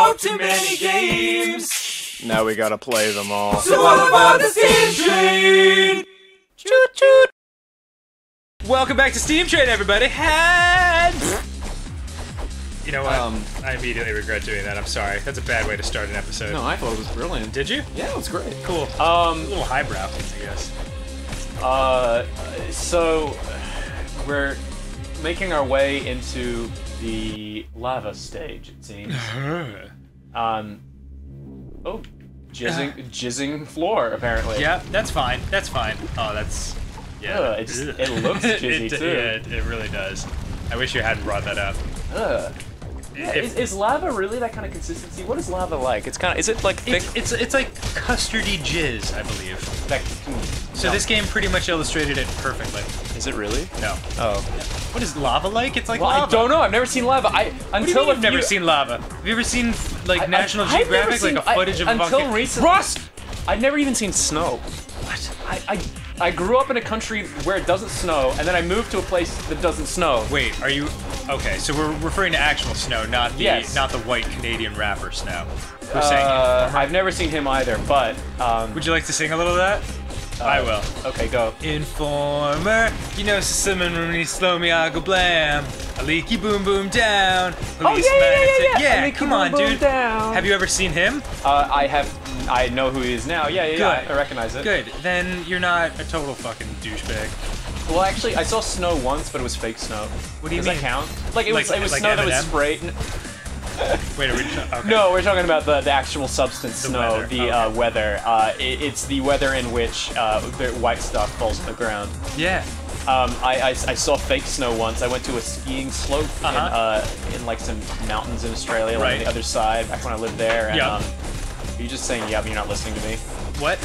bought too many games. Now we gotta play them all. So all about the Steam Train. Choot choot. Welcome back to Steam Train, everybody. You know what? I immediately regret doing that. I'm sorry. That's a bad way to start an episode. No, I thought it was brilliant. Did you? Yeah, it was great. Cool. A little highbrow, I guess. So we're making our way into the lava stage, it seems. Oh, jizzing floor, apparently. Yeah, that's fine. That's fine. Oh, that's... Yeah. It looks jizzy, too. Yeah, it really does. I wish you hadn't brought that up. Yeah, is lava really that kind of consistency? What is lava like? It's kind of, is it like thick? It's like custardy jizz, I believe. So no. This game pretty much illustrated it perfectly. Is it really? No. Oh. What is lava like? It's like lava. I don't know. I've never seen lava. What do you mean you've never seen lava? Have you ever seen like National Geographic, like a footage of a volcano? Until recently, Ross, I've never even seen snow. What? I grew up in a country where it doesn't snow, and then I moved to a place that doesn't snow. Wait, are you... Okay, so we're referring to actual snow, not the not the white Canadian rapper snow. We're saying I've never seen him either, but... would you like to sing a little of that? I will. Okay, go. Informer, you know, someone when you slow me, I go blam. I leaky boom boom down. Yeah, come on, dude. Have you ever seen him? I have. I know who he is now. Yeah, yeah, yeah. I recognize it. Good. Then you're not a total fucking douchebag. Well, actually, I saw snow once, but it was fake snow. What do you mean? Does that count? Like it was snow that was sprayed. Wait, are we No, we're talking about the actual substance, the weather. It's the weather in which the white stuff falls to the ground. Yeah. I saw fake snow once. I went to a skiing slope in like some mountains in Australia, like on the other side, back when I lived there. And, you're just saying yeah, but you're not listening to me. What?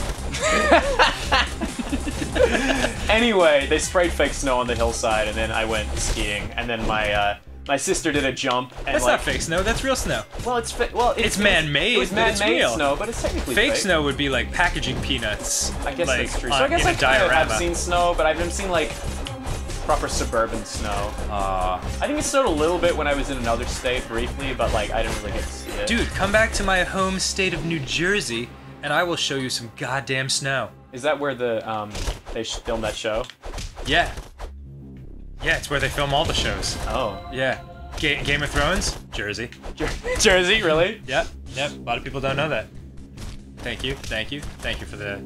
Anyway, they sprayed fake snow on the hillside, and then I went skiing, and then my... my sister did a jump. And that's not fake snow. That's real snow. Well, it's man-made. It's man-made snow, but it's technically fake. Fake snow would be like packaging peanuts. I guess that's true. So I guess I've seen snow, but I've never seen like proper suburban snow. I think it snowed a little bit when I was in another state briefly, but like I didn't really get to see it. Dude, come back to my home state of New Jersey, and I will show you some goddamn snow. Is that where the they filmed that show? Yeah. Yeah, it's where they film all the shows. Oh. Yeah. Game of Thrones? Jersey. Jersey, really? Yep, yep. A lot of people don't know that. Thank you, thank you, thank you for the...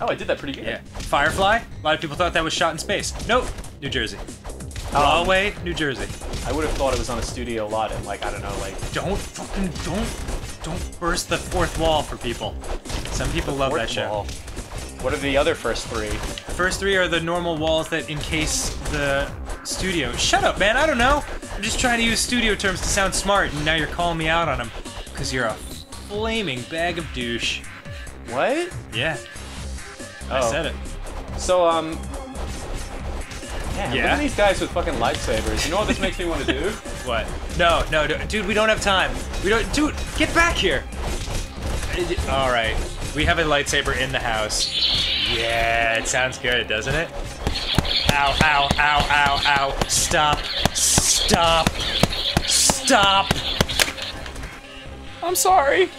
Oh, I did that pretty good. Yeah. Firefly? A lot of people thought that was shot in space. Nope. New Jersey. Galway, New Jersey. I would have thought it was on a studio lot and like, I don't know, like... Don't fucking, don't burst the fourth wall for people. Some people love that show. What are the other first three? The first three are the normal walls that encase the... Studio. Shut up, man. I don't know. I'm just trying to use studio terms to sound smart, and now you're calling me out on them because you're a flaming bag of douche. What? Yeah. Oh. I said it. So, man, yeah. Look at these guys with fucking lightsabers. You know what this makes me want to do? What? No, no, dude. We don't have time. We don't, dude. Get back here. All right. We have a lightsaber in the house. Yeah, it sounds good, doesn't it? Ow, ow, ow, ow, ow. Stop. Stop. Stop. I'm sorry.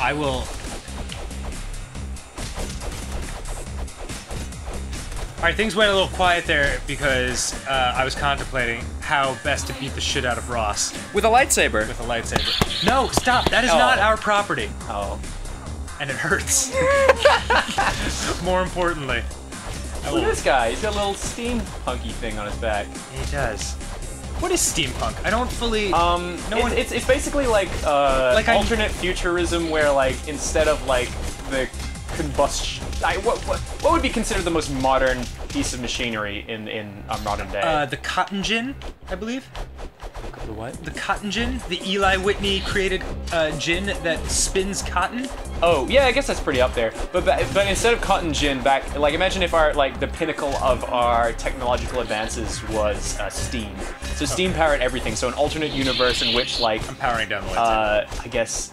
I will... Alright, things went a little quiet there because I was contemplating how best to beat the shit out of Ross. With a lightsaber. With a lightsaber. No, stop. That is not our property. Oh. And it hurts. More importantly. Look at this guy, he's got a little steampunky thing on his back. He does. What is steampunk? I don't fully... It's basically like alternate futurism where like, instead of like, the combustion... what would be considered the most modern piece of machinery in our modern day? The cotton gin, I believe. The what? The cotton gin, the Eli Whitney created gin that spins cotton. Oh yeah, I guess that's pretty up there. But instead of cotton gin, back like imagine if our like the pinnacle of our technological advances was steam. So steam powered everything. So an alternate universe in which like I'm powering down the lights. I guess.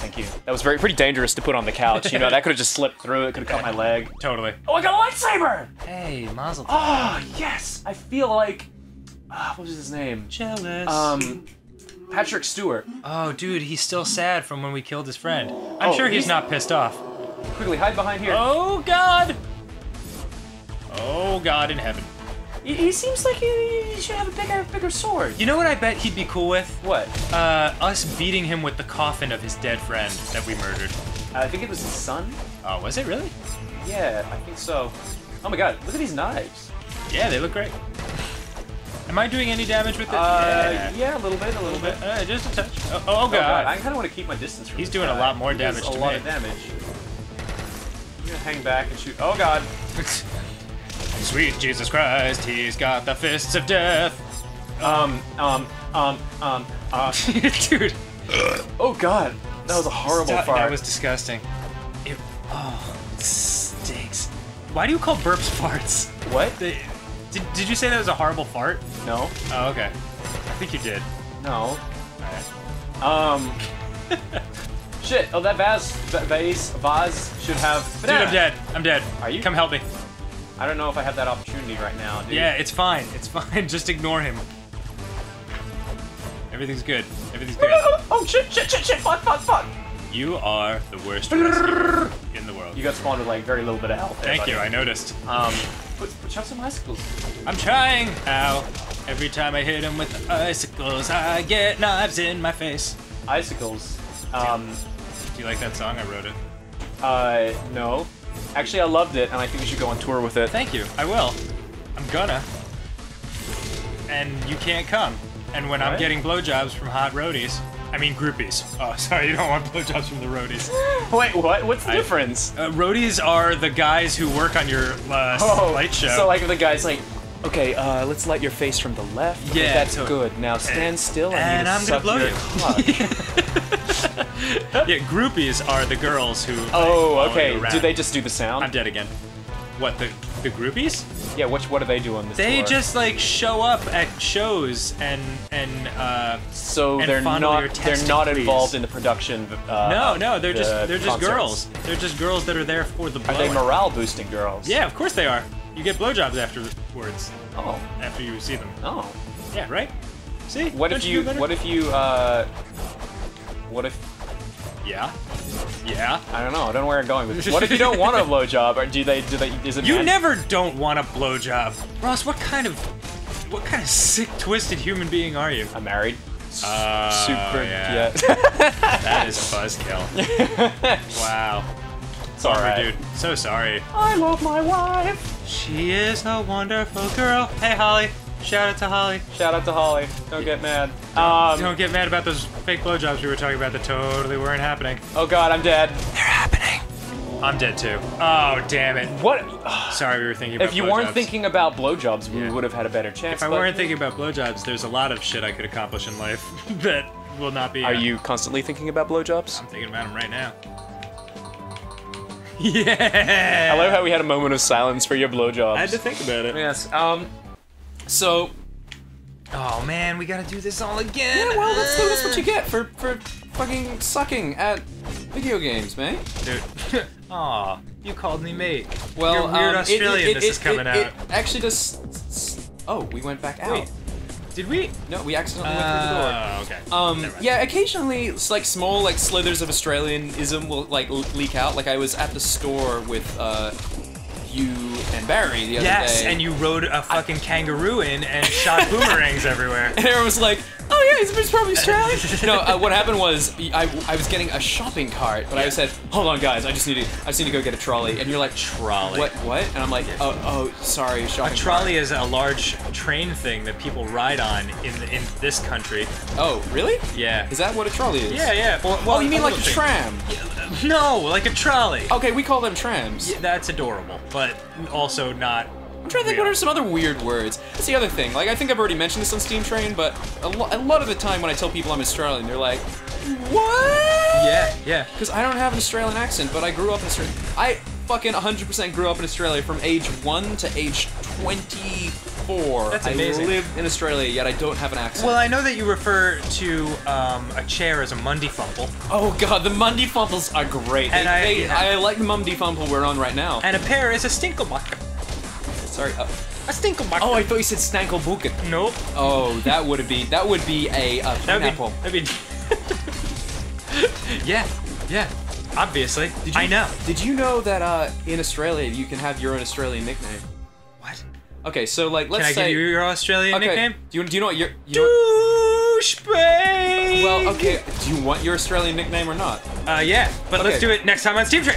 Thank you. That was pretty dangerous to put on the couch. You know that could have just slipped through. It could have cut my leg. Totally. Oh, I got a lightsaber. Hey, Mazel. Oh yes, I feel like. What was his name? Jealous. Patrick Stewart. Oh, dude, he's still sad from when we killed his friend. I'm sure he's not pissed off. Quickly, hide behind here. Oh, God. Oh, God in heaven. He seems like he should have a bigger sword. You know what I bet he'd be cool with? What? Us beating him with the coffin of his dead friend that we murdered. I think it was his son. Oh, was it really? Yeah, I think so. Oh my God, look at these knives. Yeah, they look great. Am I doing any damage with it? Yeah, a little bit. Just a touch. Oh God. I kind of want to keep my distance from him. He's doing a lot more damage to me. I'm gonna hang back and shoot. Oh God. Sweet Jesus Christ, he's got the fists of death. Dude. Oh God, that was a horrible fart. That was disgusting. It stinks. Why do you call burps farts? What? Did you say that was a horrible fart? No. Oh, okay. I think you did. No. Alright. Shit. Oh, that vase should have. Banana. Dude, I'm dead. Are you? Come help me. I don't know if I have that opportunity right now, dude. Yeah, it's fine. It's fine. Just ignore him. Everything's good. Everything's good. Oh, shit. Fuck. You are the worst rescuer in the world. You got spawned with, like, very little bit of health. Thank you. I noticed. Put out some icicles. I'm trying. Ow. Every time I hit him with icicles, I get knives in my face. Icicles. Do you like that song? I wrote it. No. Actually, I loved it, and I think you should go on tour with it. Thank you. I will. I'm gonna. And you can't come. And when I'm getting blowjobs from hot roadies, I mean groupies. Oh, sorry, you don't want blowjobs from the roadies. Wait, what? What's the difference? Roadies are the guys who work on your light show. So like the guys like, okay, let's light your face from the left. Okay, yeah, that's good. Now stand still and I'm gonna blow you. Yeah, groupies are the girls who. Oh, okay. Do they just do the sound? I'm dead again. What the groupies? Yeah. What do they do on this? They just like show up at shows and. So and they're not involved in the production. No, they're just girls. They're just girls that are there for the. Blowing. Are they morale boosting girls? Yeah, of course they are. You get blowjobs afterwards. Oh. After you see them. Oh. Yeah. Right. See. What if Yeah. I don't know. I don't know where I'm going with this. What if you don't want a blowjob? Or do they? Is it? You never don't want a blowjob, Ross. What kind of sick, twisted human being are you? I'm married. Super. Yeah. That is a buzzkill. Wow. Sorry, dude. So sorry. I love my wife. She is a wonderful girl. Hey, Holly. Shout out to Holly. Don't get mad. Don't get mad about those fake blowjobs we were talking about that totally weren't happening. Oh God, I'm dead. They're happening. I'm dead too. Oh, damn it. What? Sorry, we were thinking about blowjobs. If you weren't thinking about blowjobs, we would have had a better chance. If I weren't thinking about blowjobs, there's a lot of shit I could accomplish in life that will not be. Are you constantly thinking about blowjobs? I'm thinking about them right now. Yeah. I love how we had a moment of silence for your blowjobs. I had to think about it. Yes. So, oh man, we gotta do this all again. Yeah, well, that's what you get for fucking sucking at video games, mate. Dude, aw, you called me mate. Well, your weird Australian-ness is coming out. It actually just. Oh, we went back out. Wait, did we? No, we accidentally went through the door. Okay. Yeah, occasionally, like small like slithers of Australianism will like leak out. Like I was at the store with. You and Barry the other day. Yes, and you rode a fucking kangaroo in and shot boomerangs everywhere. And everyone was like, oh yeah, he's probably Australian. No, what happened was, I was getting a shopping cart, but I said, hold on guys, I just need to go get a trolley. And you're like, trolley? What? And I'm like, oh, sorry, shopping cart. A trolley is a large train thing that people ride on in this country. Oh, really? Yeah. Is that what a trolley is? Yeah. Well, you mean like a tram? Yeah, no, like a trolley. Okay, we call them trams. Yeah, that's adorable, but also not. I'm trying to think what are some other weird words. That's the other thing. Like, I think I've already mentioned this on Steam Train, but a lot of the time when I tell people I'm Australian, they're like, what? Yeah. Because I don't have an Australian accent, but I grew up in Australia. I fucking 100% grew up in Australia from age 1 to age 24. That's amazing. I live in Australia, yet I don't have an accent. Well, I know that you refer to a chair as a mundifumple. Oh God, the mundifumples are great. And I like the mundifumple we're on right now. And a pear is a stinklemucker. Sorry. A stinklebucket. Oh, I thought you said snanklebucket. Nope. Oh, that would be a pineapple. That'd be yeah, yeah. Obviously. I know. Did you know that in Australia you can have your own Australian nickname? What? Okay, so like let's say. Can I give you your Australian nickname? Do you know what your douchebag? Well, okay. Do you want your Australian nickname or not? Yeah, but let's do it next time on Steam Train.